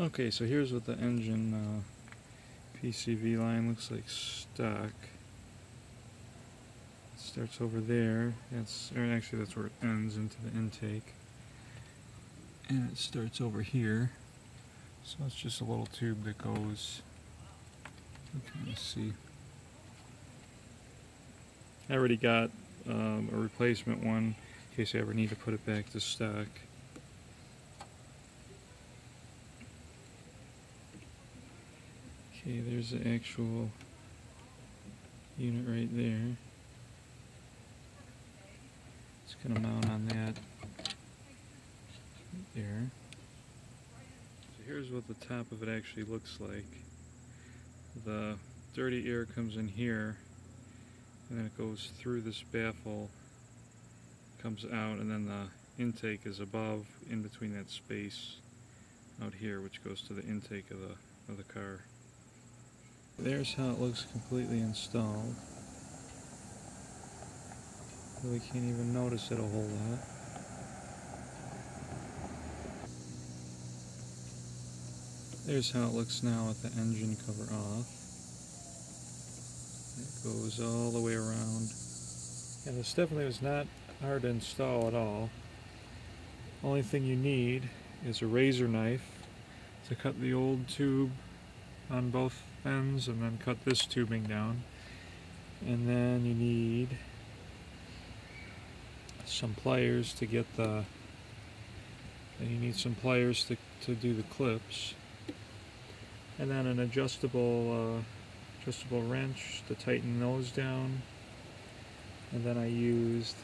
Okay, so here's what the engine PCV line looks like stock. It starts over there. Actually that's where it ends, into the intake. And it starts over here. So it's just a little tube that goes, let's see. I already got a replacement one in case I ever need to put it back to stock. Okay, there's the actual unit right there. It's going to mount on that right there. So here's what the top of it actually looks like. The dirty air comes in here, and then it goes through this baffle, comes out, and then the intake is above, in between that space out here, which goes to the intake of the car. There's how it looks completely installed. Really can't even notice it a whole lot. There's how it looks now with the engine cover off. It goes all the way around. And this definitely was not hard to install at all. Only thing you need is a razor knife to cut the old tube on both ends, and then cut this tubing down, and then you need some pliers to get the, and you need some pliers to do the clips, and then an adjustable wrench to tighten those down, and then I used,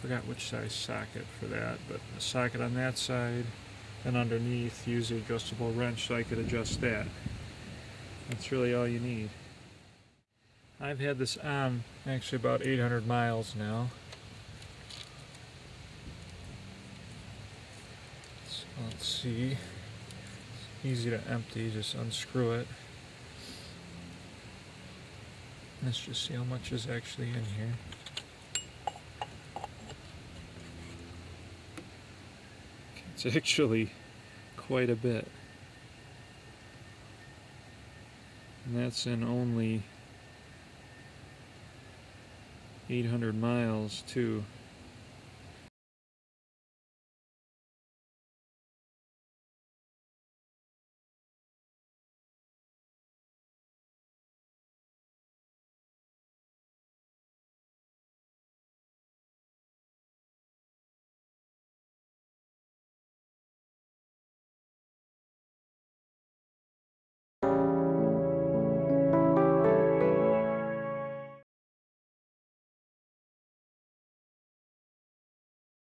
forgot which size socket for that, but a socket on that side, and underneath use the adjustable wrench so I could adjust that. That's really all you need. I've had this on actually about 800 miles now. So let's see. It's easy to empty, just unscrew it. Let's just see how much is actually in here. It's actually quite a bit. And that's in only 800 miles too.